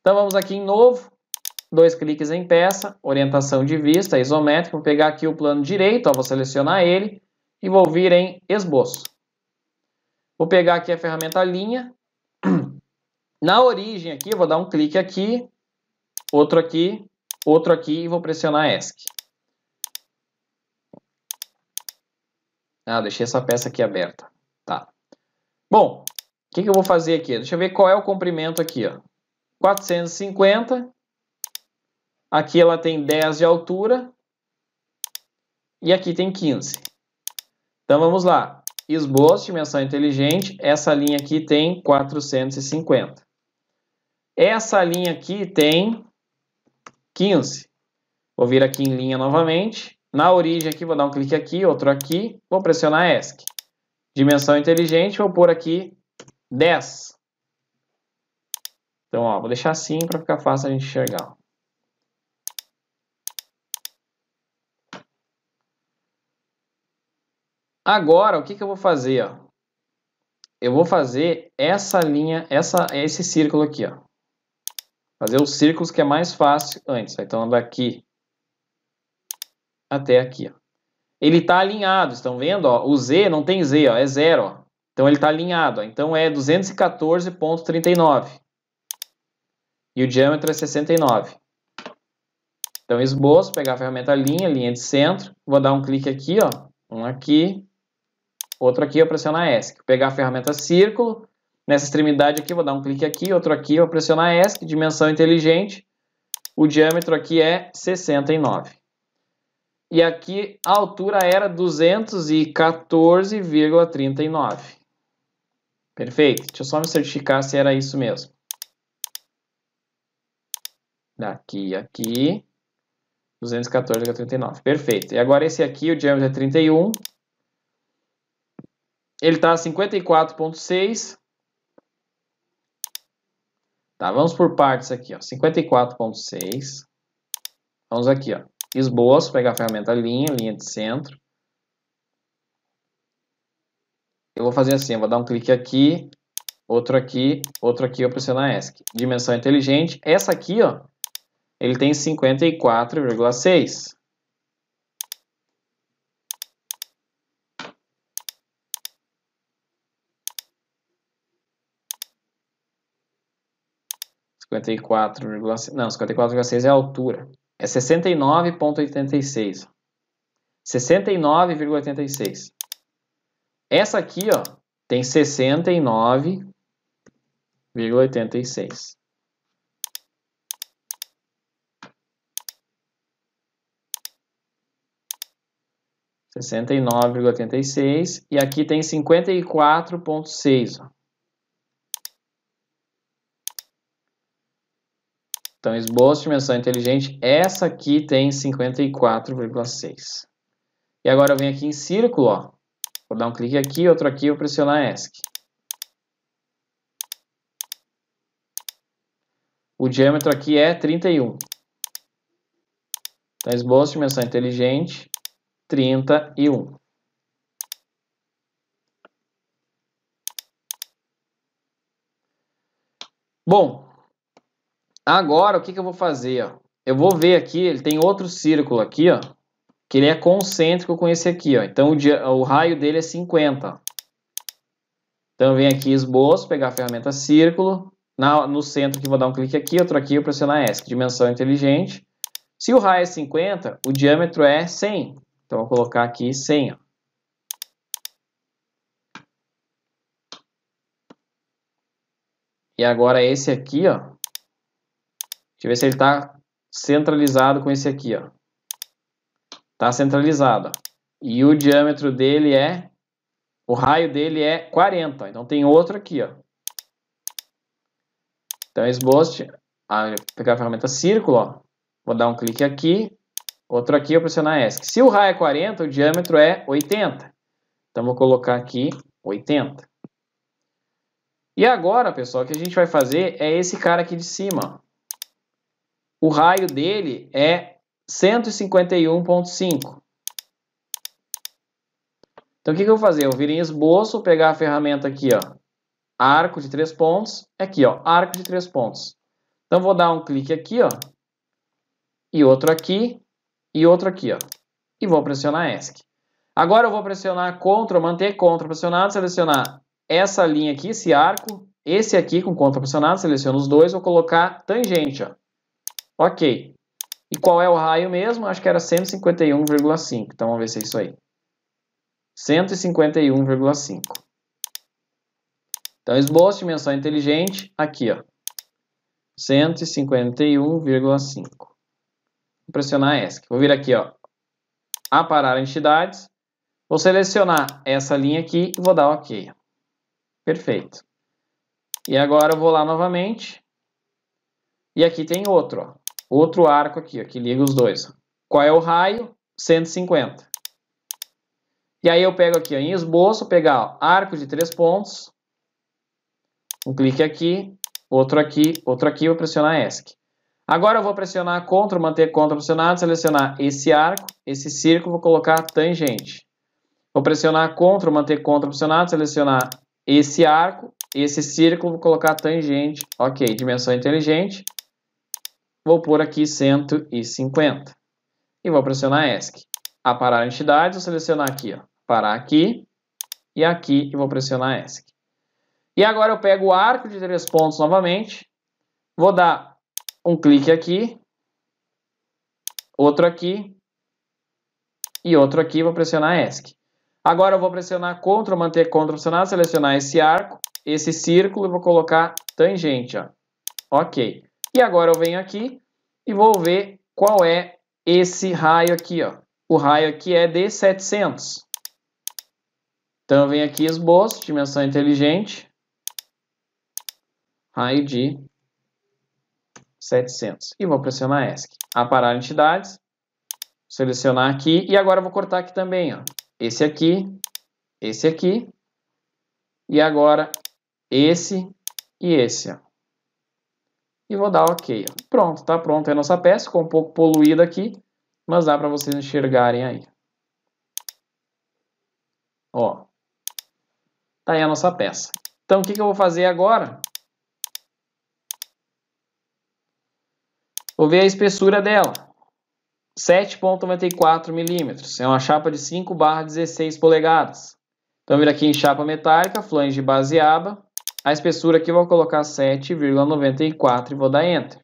Então vamos aqui em novo, dois cliques em peça, orientação de vista, isométrico, vou pegar aqui o plano direito, ó, vou selecionar ele e vou vir em esboço. Vou pegar aqui a ferramenta linha, na origem aqui, eu vou dar um clique aqui, outro aqui e vou pressionar ESC. Ah, deixei essa peça aqui aberta. Tá. Bom, o que eu vou fazer aqui? Deixa eu ver qual é o comprimento aqui, ó. 450. Aqui ela tem 10 de altura. E aqui tem 15. Então vamos lá. Esboço, dimensão inteligente. Essa linha aqui tem 450. Essa linha aqui tem 15. Vou vir aqui em linha novamente. Na origem aqui, vou dar um clique aqui, outro aqui, vou pressionar ESC. Dimensão inteligente, vou pôr aqui 10. Então, ó, vou deixar assim para ficar fácil a gente enxergar. Agora, o que que eu vou fazer, ó? Eu vou fazer essa linha, esse círculo aqui, ó. Fazer os círculos que é mais fácil antes. Então, daqui até aqui, ó. Ele está alinhado, estão vendo? Ó, o Z não tem Z, ó, é zero. Ó. Então ele está alinhado. Ó. Então é 214,39. E o diâmetro é 69. Então esboço, pegar a ferramenta linha de centro. Vou dar um clique aqui, ó, um aqui, outro aqui, eu pressionar ESC. Pegar a ferramenta círculo, nessa extremidade aqui, vou dar um clique aqui, outro aqui, eu pressionar ESC, dimensão inteligente. O diâmetro aqui é 69. E aqui a altura era 214,39. Perfeito. Deixa eu só me certificar se era isso mesmo. Daqui, aqui. 214,39. Perfeito. E agora esse aqui, o diâmetro é 31. Ele está a 54,6. Tá, vamos por partes aqui, ó. 54,6. Vamos aqui, ó. Esboço, pegar a ferramenta linha de centro. Eu vou fazer assim, eu vou dar um clique aqui, outro aqui, outro aqui, eu pressionar ESC. Dimensão inteligente, essa aqui, ó, ele tem 54,6. Não, 54,6 é a altura. É 69,86. 69,86. Essa aqui, ó, tem 69,86. E aqui tem 54,6, ó. Então, esboço, dimensão inteligente, essa aqui tem 54,6. E agora eu venho aqui em círculo, ó. Vou dar um clique aqui, outro aqui, eu pressionar ESC. O diâmetro aqui é 31. Então, esboço, dimensão inteligente, 31. Bom, agora, o que eu vou fazer? Ó? Eu vou ver aqui, ele tem outro círculo aqui, ó, que ele é concêntrico com esse aqui. Ó. Então, o raio dele é 50. Então, eu venho aqui, esboço, pegar a ferramenta círculo. No centro, que vou dar um clique aqui, outro aqui, eu pressionar ESC. Dimensão inteligente. Se o raio é 50, o diâmetro é 100. Então, eu vou colocar aqui 100. Ó. E agora, esse aqui, ó. Deixa eu ver se ele está centralizado com esse aqui, ó. Está centralizado. E o diâmetro dele é... O raio dele é 40. Então tem outro aqui, ó. Então esboço... Ah, pegar a ferramenta círculo, ó. Vou dar um clique aqui. Outro aqui, eu pressionar ESC. Se o raio é 40, o diâmetro é 80. Então vou colocar aqui 80. E agora, pessoal, o que a gente vai fazer é esse cara aqui de cima, ó. O raio dele é 151,5. Então, o que eu vou fazer? Eu vou vir em esboço, pegar a ferramenta aqui, ó, arco de 3 pontos. Aqui, ó, arco de 3 pontos. Então, vou dar um clique aqui, ó, e outro aqui, e outro aqui, ó, e vou pressionar ESC. Agora eu vou pressionar CTRL, manter CTRL pressionado, selecionar essa linha aqui, esse arco, esse aqui com CTRL pressionado, seleciono os dois, vou colocar tangente, ó. Ok. E qual é o raio mesmo? Acho que era 151,5. Então, vamos ver se é isso aí. 151,5. Então, esboço, dimensão inteligente, aqui, ó. 151,5. Vou pressionar ESC. Vou vir aqui, ó. Aparar entidades. Vou selecionar essa linha aqui e vou dar OK. Perfeito. E agora eu vou lá novamente. E aqui tem outro, ó. Outro arco aqui, ó, que liga os dois. Qual é o raio? 150. E aí eu pego aqui, ó, em esboço, pegar ó, arco de 3 pontos. Um clique aqui, outro aqui, outro aqui. Vou pressionar ESC. Agora eu vou pressionar CTRL, manter CTRL pressionado, selecionar esse arco, esse círculo, vou colocar tangente. Vou pressionar CTRL, manter CTRL pressionado, selecionar esse arco, esse círculo, vou colocar tangente. Ok, dimensão inteligente. Vou pôr aqui 150 e vou pressionar ESC. Aparar entidades, vou selecionar aqui, ó, parar aqui e vou pressionar ESC. E agora eu pego o arco de 3 pontos novamente, vou dar um clique aqui, outro aqui e outro aqui, vou pressionar ESC. Agora eu vou pressionar CTRL, manter CTRL pressionado, selecionar esse arco, esse círculo e vou colocar tangente, ó. Ok. E agora eu venho aqui e vou ver qual é esse raio aqui, ó. O raio aqui é de 700. Então eu venho aqui, esboço, dimensão inteligente. Raio de 700. E vou pressionar ESC. Aparar entidades. Selecionar aqui. E agora eu vou cortar aqui também, ó. Esse aqui. Esse aqui. E agora esse e esse, ó. E vou dar OK. Pronto, tá pronto a nossa peça. Ficou um pouco poluída aqui, mas dá para vocês enxergarem aí. Ó, tá aí a nossa peça. Então, o que eu vou fazer agora? Vou ver a espessura dela. 7,94 milímetros. É uma chapa de 5/16 polegadas. Então, vir aqui em chapa metálica, flange, base e aba. A espessura aqui eu vou colocar 7,94 e vou dar Enter.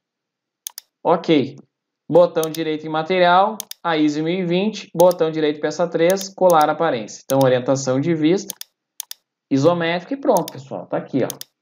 Ok. Botão direito em material, a ISO 1020, botão direito peça 3, colar aparência. Então, orientação de vista, isométrica e pronto, pessoal. Tá aqui, ó.